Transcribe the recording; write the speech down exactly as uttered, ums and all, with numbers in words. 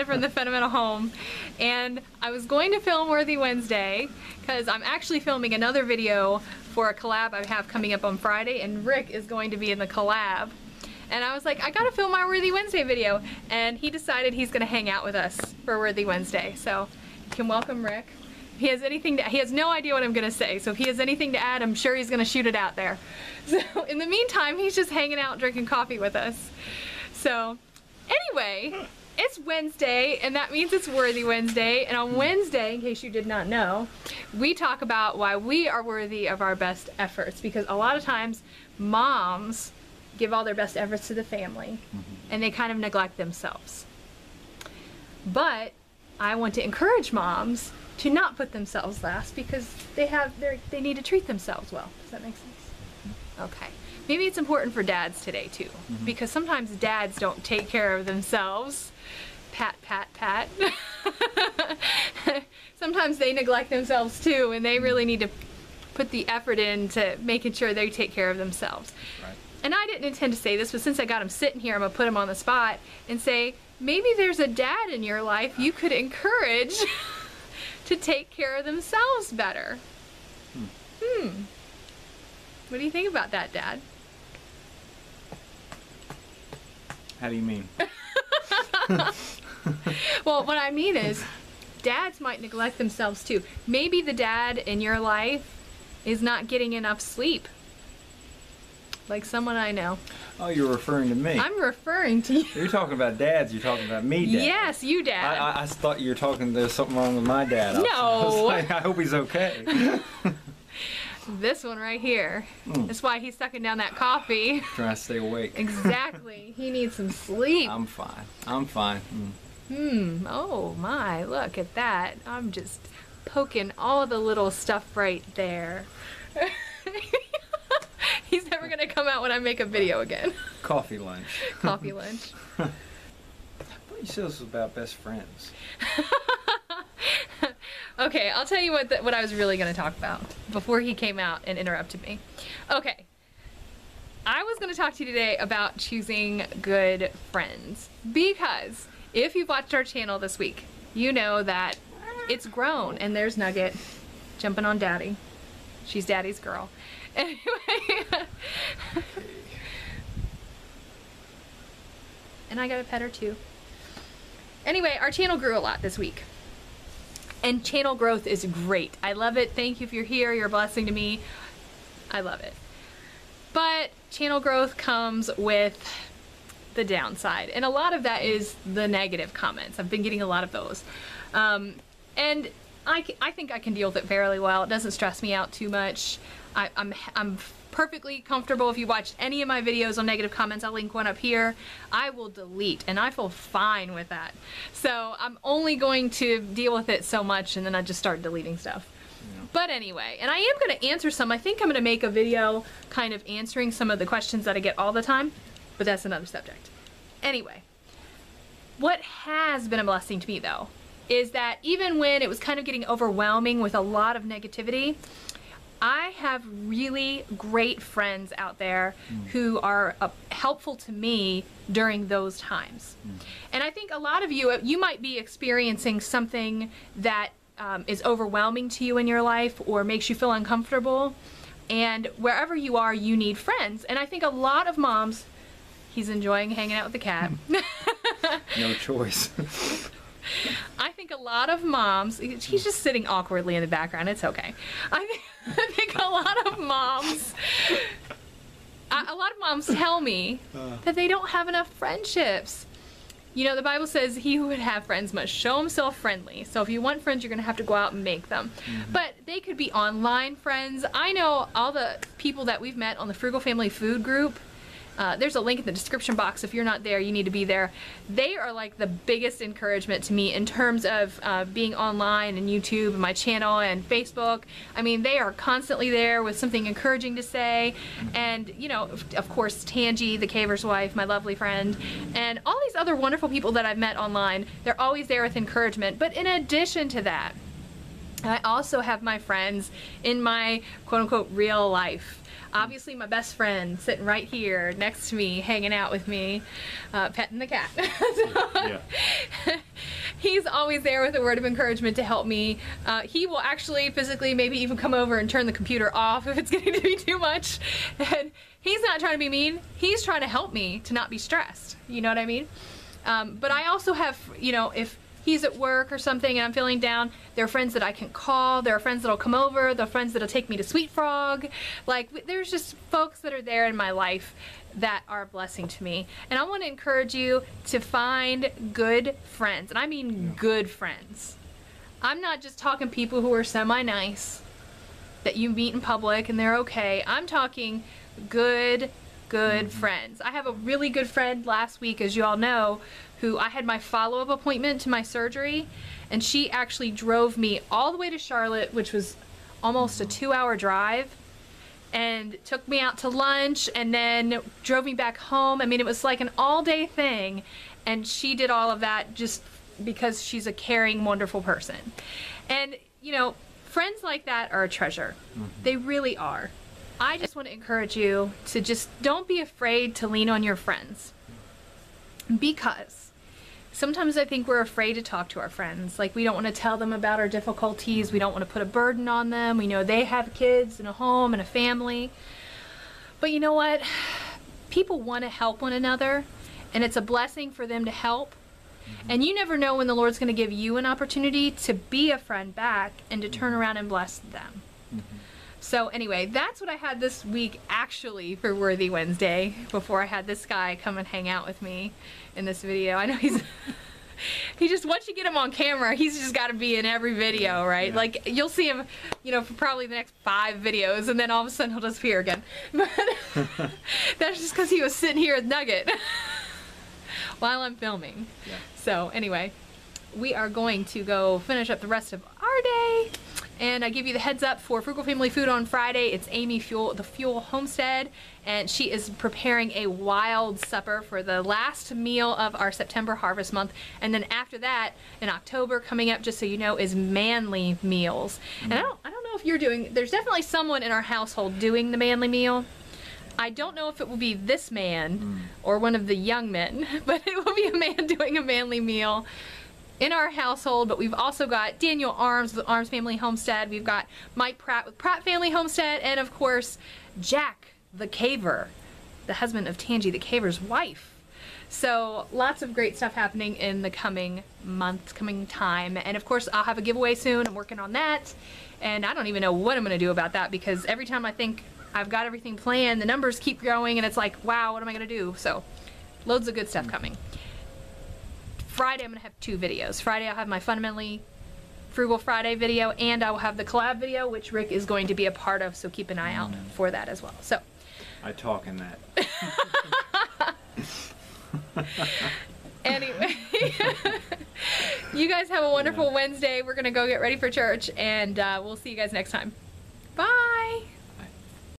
Amanda from the Fundamental Home, and I was going to film Worthy Wednesday because I'm actually filming another video for a collab I have coming up on Friday, and Rick is going to be in the collab. And I was like, I gotta film my Worthy Wednesday video, and he decided he's gonna hang out with us for Worthy Wednesday. So you can welcome Rick. He has anything to, he has no idea what I'm gonna say, so if he has anything to add, I'm sure he's gonna shoot it out there. So in the meantime, he's just hanging out drinking coffee with us. So anyway, it's Wednesday, and that means it's Worthy Wednesday, and on Wednesday, in case you did not know, we talk about why we are worthy of our best efforts, because a lot of times moms give all their best efforts to the family, and they kind of neglect themselves. But I want to encourage moms to not put themselves last, because they have their, they need to treat themselves well. Does that make sense? Okay. Maybe it's important for dads today too, mm-hmm. because sometimes dads don't take care of themselves. Pat, pat, pat. Sometimes they neglect themselves too, and they really need to put the effort into making sure they take care of themselves. Right. And I didn't intend to say this, but since I got him sitting here, I'm gonna put him on the spot and say, maybe there's a dad in your life you could encourage to take care of themselves better. Hmm. hmm. What do you think about that, Dad? How do you mean? Well, what I mean is, dads might neglect themselves too. Maybe the dad in your life is not getting enough sleep. Like someone I know. Oh, you're referring to me. I'm referring to you. You're talking about dads. You're talking about me, Dad. Yes, you, Dad. I, I, I thought you were talking, there's something wrong with my dad. No. I was like, I hope he's okay. This one right here. Mm. That's why he's sucking down that coffee. Trying to stay awake. Exactly. He needs some sleep. I'm fine. I'm fine. Mm. Hmm. Oh, my. Look at that. I'm just poking all the little stuff right there. He's never gonna come out when I make a video again. Coffee lunch. Coffee lunch. But you said this was about best friends. Okay, I'll tell you what the, what I was really gonna talk about before he came out and interrupted me. Okay, I was gonna talk to you today about choosing good friends, because if you've watched our channel this week, you know that it's grown. And there's Nugget jumping on Daddy. She's Daddy's girl. Anyway. And I got a pet or two. Anyway, our channel grew a lot this week. And channel growth is great. I love it. Thank you if you're here. You're a blessing to me. I love it. But channel growth comes with the downside. And a lot of that is the negative comments. I've been getting a lot of those. Um, and I, I think I can deal with it fairly well. It doesn't stress me out too much. I, I'm, I'm perfectly comfortable. If you watched any of my videos on negative comments, I'll link one up here, I will delete, and I feel fine with that. So I'm only going to deal with it so much, and then I just start deleting stuff. Yeah. But anyway, and I am going to answer some. I think I'm going to make a video kind of answering some of the questions that I get all the time, but that's another subject. Anyway, what has been a blessing to me though is that even when it was kind of getting overwhelming with a lot of negativity, I have really great friends out there mm. who are uh, helpful to me during those times. Mm. And I think a lot of you, you might be experiencing something that um, is overwhelming to you in your life or makes you feel uncomfortable. And wherever you are, you need friends. And I think a lot of moms, he's enjoying hanging out with the cat. No choice. I think a lot of moms, he's just sitting awkwardly in the background, it's okay. I think, I think a lot of moms, a lot of moms tell me that they don't have enough friendships. You know, the Bible says he who would have friends must show himself friendly. So if you want friends, you're going to have to go out and make them. Mm-hmm. But they could be online friends. I know all the people that we've met on the Frugal Family Food Group. Uh, there's a link in the description box. If you're not there, you need to be there. They are like the biggest encouragement to me in terms of uh, being online and YouTube and my channel and Facebook. I mean, they are constantly there with something encouraging to say. And, you know, of course, Tangi, the Caver's wife, my lovely friend, and all these other wonderful people that I've met online, they're always there with encouragement. But in addition to that, I also have my friends in my quote-unquote real life. Obviously my best friend sitting right here next to me, hanging out with me, uh, petting the cat. So, he's always there with a word of encouragement to help me. Uh, he will actually physically maybe even come over and turn the computer off if it's getting to be too much. And he's not trying to be mean. He's trying to help me to not be stressed. You know what I mean? Um, but I also have, you know, if he's at work or something and I'm feeling down, there are friends that I can call, there are friends that'll come over, there are friends that'll take me to Sweet Frog. Like, there's just folks that are there in my life that are a blessing to me. And I want to encourage you to find good friends, and I mean good friends. I'm not just talking people who are semi-nice, that you meet in public and they're okay. I'm talking good, good mm-hmm. friends. I have a really good friend last week, as you all know, who I had my follow-up appointment to my surgery, and she actually drove me all the way to Charlotte, which was almost a two-hour drive, and took me out to lunch and then drove me back home. I mean, it was like an all-day thing, and she did all of that just because she's a caring, wonderful person. And, you know, friends like that are a treasure. Mm-hmm. They really are. I just want to encourage you to just don't be afraid to lean on your friends, because sometimes I think we're afraid to talk to our friends. Like, we don't want to tell them about our difficulties. We don't want to put a burden on them. We know they have kids and a home and a family. But you know what? People want to help one another, and it's a blessing for them to help. And you never know when the Lord's going to give you an opportunity to be a friend back and to turn around and bless them. Mm-hmm. So anyway, that's what I had this week actually for Worthy Wednesday, before I had this guy come and hang out with me in this video. I know he's, he just, once you get him on camera, he's just got to be in every video, right? Yeah. Like, you'll see him, you know, for probably the next five videos, and then all of a sudden he'll disappear again. But that's just because he was sitting here with Nugget while I'm filming. Yeah. So anyway, we are going to go finish up the rest of our day. And I give you the heads up for Frugal Family Food on Friday. It's Amy Fuel, the Fuel Homestead, and she is preparing a wild supper for the last meal of our September harvest month. And then after that, in October, coming up, just so you know, is manly meals. Mm-hmm. And I don't, I don't know if you're doing, there's definitely someone in our household doing the manly meal. I don't know if it will be this man mm-hmm. or one of the young men, but it will be a man doing a manly meal in our household. But we've also got Daniel Arms with Arms Family Homestead. We've got Mike Pratt with Pratt Family Homestead. And of course, Jack the Caver, the husband of Tangi the Caver's wife. So lots of great stuff happening in the coming month, coming time. And of course, I'll have a giveaway soon. I'm working on that. And I don't even know what I'm gonna do about that, because every time I think I've got everything planned, the numbers keep growing and it's like, wow, what am I gonna do? So loads of good stuff coming. Friday, I'm going to have two videos. Friday, I'll have my Fundamentally Frugal Friday video, and I will have the collab video, which Rick is going to be a part of, so keep an eye out for that as well. So, I talk in that. Anyway, you guys have a wonderful yeah. Wednesday. We're going to go get ready for church, and uh, we'll see you guys next time. Bye!